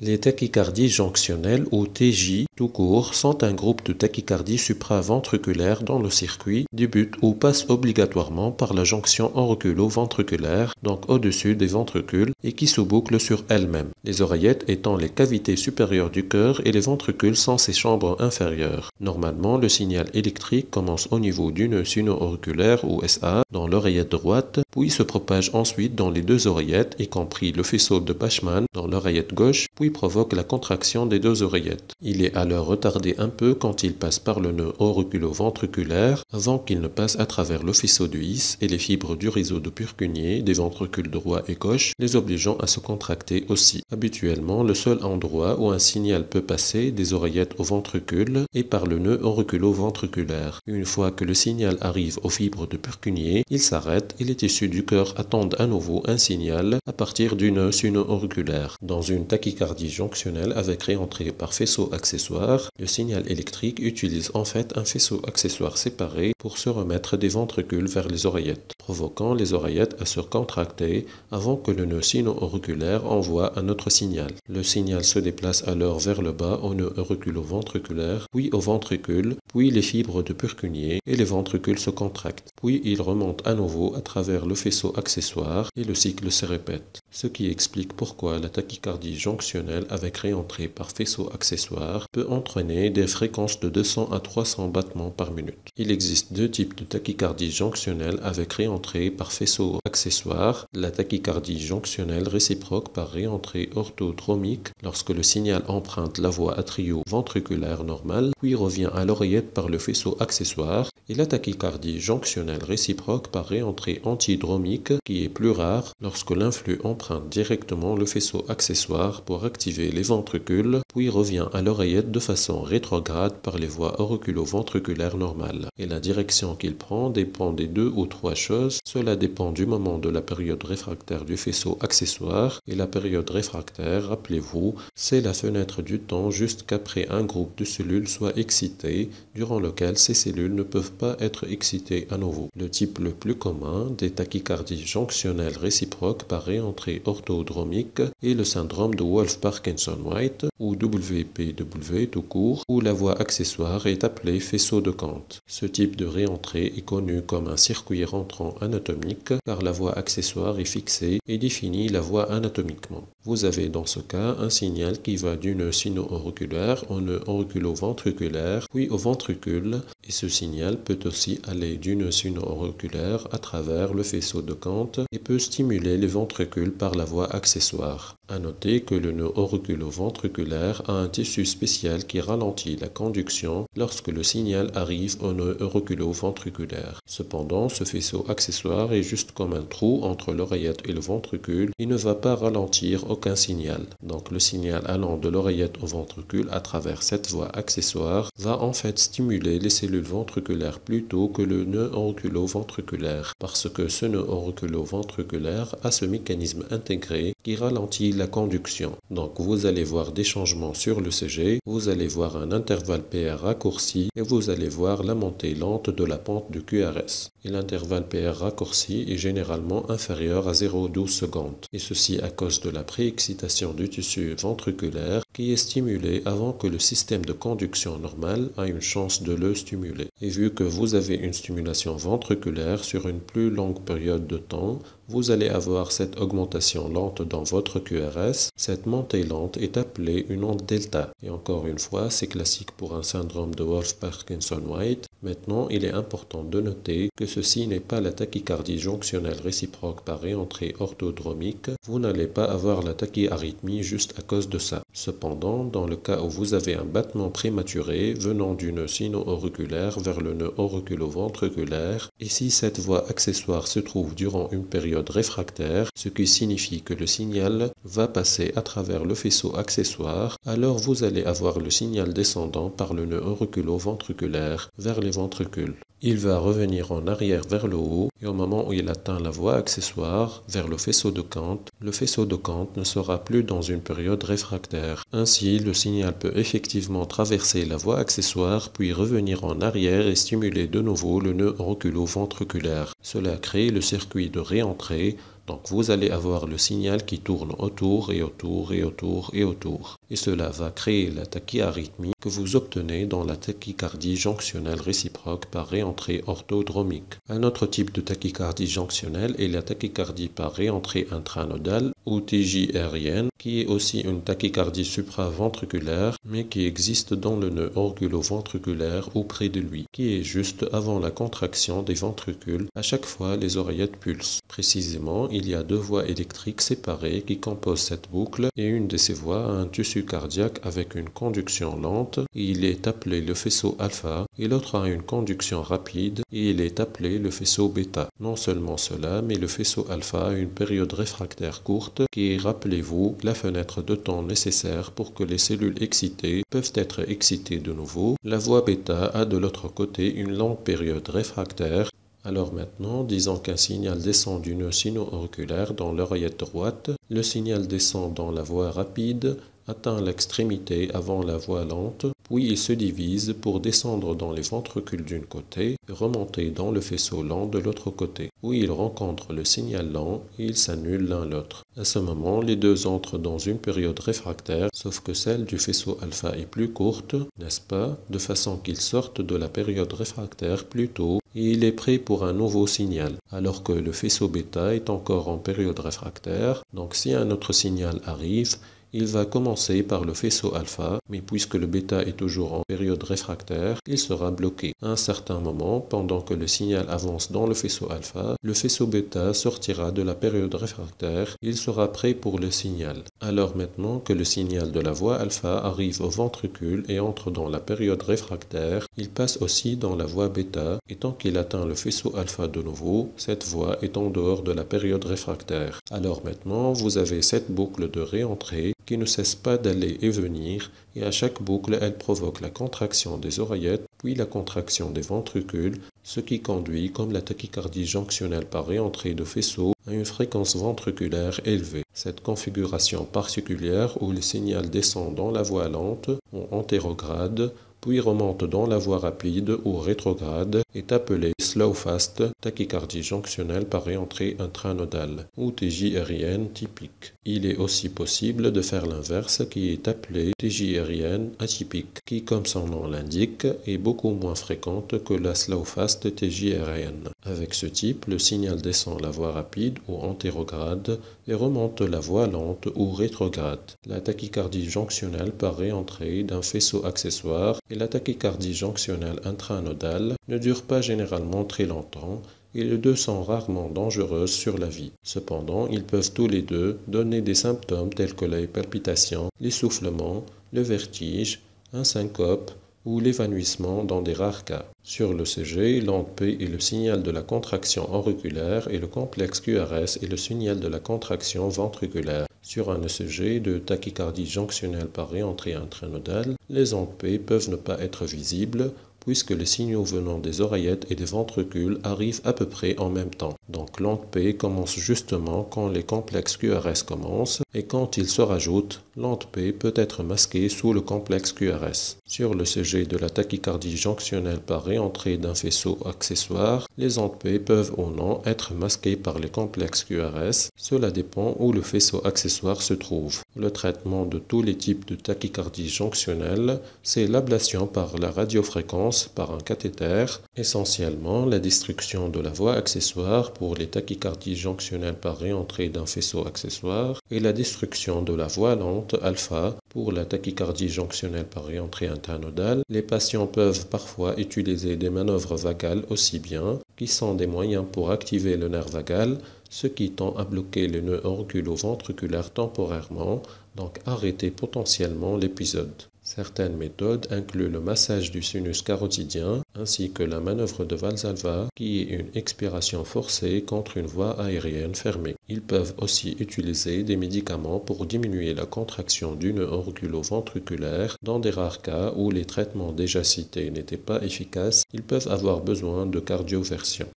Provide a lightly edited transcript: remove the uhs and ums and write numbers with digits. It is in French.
Les tachycardies jonctionnelles ou TJ tout court sont un groupe de tachycardies supraventriculaires dont le circuit débute ou passe obligatoirement par la jonction auriculo-ventriculaire, donc au-dessus des ventricules, et qui se boucle sur elle-même, les oreillettes étant les cavités supérieures du cœur et les ventricules sont ses chambres inférieures. Normalement, le signal électrique commence au niveau du nœud sino-auriculaire ou SA dans l'oreillette droite, puis se propage ensuite dans les deux oreillettes, y compris le faisceau de Bachmann dans l'oreillette gauche, puis provoque la contraction des deux oreillettes. Il est alors retardé un peu quand il passe par le nœud auriculoventriculaire avant qu'il ne passe à travers le faisceau de His et les fibres du réseau de Purkinje des ventricules droit et gauche, les obligeant à se contracter aussi. Habituellement, le seul endroit où un signal peut passer des oreillettes au ventricule est par le nœud auriculoventriculaire. Une fois que le signal arrive aux fibres de Purkinje, il s'arrête et les tissus du cœur attendent à nouveau un signal à partir du nœud sino-auriculaire. Dans une tachycardie jonctionnelle avec réentrée par faisceau accessoire, le signal électrique utilise en fait un faisceau accessoire séparé pour se remettre des ventricules vers les oreillettes, provoquant les oreillettes à se contracter avant que le nœud sino-auriculaire envoie un autre signal. Le signal se déplace alors vers le bas au nœud auriculoventriculaire, puis au ventricule, puis les fibres de Purkinje et les ventricules se contractent, puis il remonte à nouveau à travers le faisceau accessoire et le cycle se répète, ce qui explique pourquoi la tachycardie jonctionnelle avec réentrée par faisceau accessoire peut entraîner des fréquences de 200 à 300 battements par minute. Il existe deux types de tachycardie jonctionnelle avec réentrée par faisceau accessoire, la tachycardie jonctionnelle réciproque par réentrée orthodromique, lorsque le signal emprunte la voie atrioventriculaire normale, puis revient à l'oreillette par le faisceau accessoire, et la tachycardie jonctionnelle réciproque par réentrée antidromique, qui est plus rare lorsque l'influx emprunte directement le faisceau accessoire pour activer les ventricules, puis revient à l'oreillette de façon rétrograde par les voies auriculo-ventriculaires normales. Et la direction qu'il prend dépend des deux ou trois choses. Cela dépend du moment de la période réfractaire du faisceau accessoire, et la période réfractaire, rappelez-vous, c'est la fenêtre du temps jusqu'après un groupe de cellules soit excité, durant lequel ces cellules ne peuvent pas être excitées à nouveau. Le type le plus commun des tachycardies jonctionnelles réciproques par réentrée orthodromique est le syndrome de Wolff-Parkinson-White ou WPW tout court, où la voie accessoire est appelée faisceau de Kent. Ce type de réentrée est connu comme un circuit rentrant anatomique car la voie accessoire est fixée et définit la voie anatomiquement. Vous avez dans ce cas un signal qui va du nœud sino-auriculaire au nœud auriculo-ventriculaire puis au ventricule, et ce signal peut aussi aller du nœud sino-auriculaire à travers le faisceau de Kent et peut stimuler les ventricules par la voie accessoire. À noter que le nœud auriculoventriculaire a un tissu spécial qui ralentit la conduction lorsque le signal arrive au nœud auriculoventriculaire. Cependant, ce faisceau accessoire est juste comme un trou entre l'oreillette et le ventricule et ne va pas ralentir aucun signal. Donc le signal allant de l'oreillette au ventricule à travers cette voie accessoire va en fait stimuler les cellules ventriculaires plutôt que le nœud auriculoventriculaire, parce que ce nœud auriculoventriculaire a ce mécanisme intégré qui ralentit la conduction. Donc vous allez voir des changements sur le ECG, vous allez voir un intervalle PR raccourci et vous allez voir la montée lente de la pente du QRS. Et l'intervalle PR raccourci est généralement inférieur à 0,12 secondes, et ceci à cause de la préexcitation du tissu ventriculaire qui est stimulé avant que le système de conduction normal a une chance de le stimuler. Et vu que vous avez une stimulation ventriculaire sur une plus longue période de temps, vous allez avoir cette augmentation lente dans votre QRS. Cette montée lente est appelée une onde delta. Et encore une fois, c'est classique pour un syndrome de Wolff-Parkinson-White. Maintenant, il est important de noter que ceci n'est pas la tachycardie jonctionnelle réciproque par réentrée orthodromique. Vous n'allez pas avoir la tachyarythmie juste à cause de ça. Cependant, dans le cas où vous avez un battement prématuré venant du nœud sino-auriculaire vers le nœud auriculo-ventriculaire, et si cette voie accessoire se trouve durant une période réfractaire, ce qui signifie que le signal va passer à travers le faisceau accessoire, alors vous allez avoir le signal descendant par le nœud auriculo-ventriculaire vers les ventricules. Il va revenir en arrière vers le haut et au moment où il atteint la voie accessoire vers le faisceau de Kent, le faisceau de Kent ne sera plus dans une période réfractaire. Ainsi, le signal peut effectivement traverser la voie accessoire puis revenir en arrière et stimuler de nouveau le nœud auriculo-ventriculaire. Cela crée le circuit de réentrée Donc vous allez avoir le signal qui tourne autour et autour et autour et autour. Et cela va créer la tachyarrhythmie que vous obtenez dans la tachycardie jonctionnelle réciproque par réentrée orthodromique. Un autre type de tachycardie jonctionnelle est la tachycardie par réentrée intranodale ou TJRIN, qui est aussi une tachycardie supraventriculaire mais qui existe dans le nœud auriculoventriculaire ou près de lui, qui est juste avant la contraction des ventricules. À chaque fois, les oreillettes pulsent. Précisément, il y a deux voies électriques séparées qui composent cette boucle et une de ces voies a un tissu cardiaque avec une conduction lente, il est appelé le faisceau alpha, et l'autre a une conduction rapide et il est appelé le faisceau bêta. Non seulement cela, mais le faisceau alpha a une période réfractaire courte qui est, rappelez-vous, la fenêtre de temps nécessaire pour que les cellules excitées peuvent être excitées de nouveau. La voie bêta a de l'autre côté une longue période réfractaire. Alors maintenant, disons qu'un signal descend du nœud sino-auriculaire dans l'oreillette droite, le signal descend dans la voie rapide, atteint l'extrémité avant la voie lente, puis il se divise pour descendre dans les ventricules d'un côté et remonter dans le faisceau lent de l'autre côté, où il rencontre le signal lent et ils s'annulent l'un l'autre. À ce moment, les deux entrent dans une période réfractaire, sauf que celle du faisceau alpha est plus courte, n'est-ce pas, de façon qu'ils sortent de la période réfractaire plus tôt et il est prêt pour un nouveau signal, alors que le faisceau bêta est encore en période réfractaire, donc si un autre signal arrive, il va commencer par le faisceau alpha, mais puisque le bêta est toujours en période réfractaire, il sera bloqué. À un certain moment, pendant que le signal avance dans le faisceau alpha, le faisceau bêta sortira de la période réfractaire, il sera prêt pour le signal. Alors maintenant que le signal de la voie alpha arrive au ventricule et entre dans la période réfractaire, il passe aussi dans la voie bêta, et tant qu'il atteint le faisceau alpha de nouveau, cette voie est en dehors de la période réfractaire. Alors maintenant, vous avez cette boucle de réentrée qui ne cesse pas d'aller et venir, et à chaque boucle, elle provoque la contraction des oreillettes, puis la contraction des ventricules, ce qui conduit, comme la tachycardie jonctionnelle par réentrée de faisceau, à une fréquence ventriculaire élevée. Cette configuration particulière où le signal descend dans la voie lente, ou antérograde, puis remonte dans la voie rapide ou rétrograde, est appelée slow-fast tachycardie jonctionnelle par réentrée intranodale, ou TJRIN typique. Il est aussi possible de faire l'inverse qui est appelée TJRIN atypique, qui, comme son nom l'indique, est beaucoup moins fréquente que la slow-fast TJRIN. Avec ce type, le signal descend la voie rapide ou antérograde et remonte la voie lente ou rétrograde. La tachycardie jonctionnelle par réentrée d'un faisceau accessoire et la tachycardie jonctionnelle intranodale ne durent pas généralement très longtemps et les deux sont rarement dangereuses sur la vie. Cependant, ils peuvent tous les deux donner des symptômes tels que les palpitations, l'essoufflement, le vertige, un syncope ou l'évanouissement dans des rares cas. Sur le l'ECG, l'onde P est le signal de la contraction auriculaire et le complexe QRS est le signal de la contraction ventriculaire. Sur un ECG de tachycardie jonctionnelle par réentrée intranodale, les ondes P peuvent ne pas être visibles puisque les signaux venant des oreillettes et des ventricules arrivent à peu près en même temps. Donc l'onde P commence justement quand les complexes QRS commencent, et quand ils se rajoutent, l'onde P peut être masquée sous le complexe QRS. Sur le ECG de la tachycardie jonctionnelle par réentrée d'un faisceau accessoire, les ondes P peuvent ou non être masquées par les complexes QRS, cela dépend où le faisceau accessoire se trouve. Le traitement de tous les types de tachycardie jonctionnelle, c'est l'ablation par la radiofréquence par un cathéter, essentiellement la destruction de la voie accessoire pour les tachycardies jonctionnelles par réentrée d'un faisceau accessoire et la destruction de la voie lente alpha pour la tachycardie jonctionnelle par réentrée intranodale. Les patients peuvent parfois utiliser des manœuvres vagales aussi bien, qui sont des moyens pour activer le nerf vagal, ce qui tend à bloquer le nœud auriculoventriculaire temporairement, donc arrêter potentiellement l'épisode. Certaines méthodes incluent le massage du sinus carotidien ainsi que la manœuvre de Valsalva qui est une expiration forcée contre une voie aérienne fermée. Ils peuvent aussi utiliser des médicaments pour diminuer la contraction du nœud auriculoventriculaire. Dans des rares cas où les traitements déjà cités n'étaient pas efficaces, ils peuvent avoir besoin de cardioversion.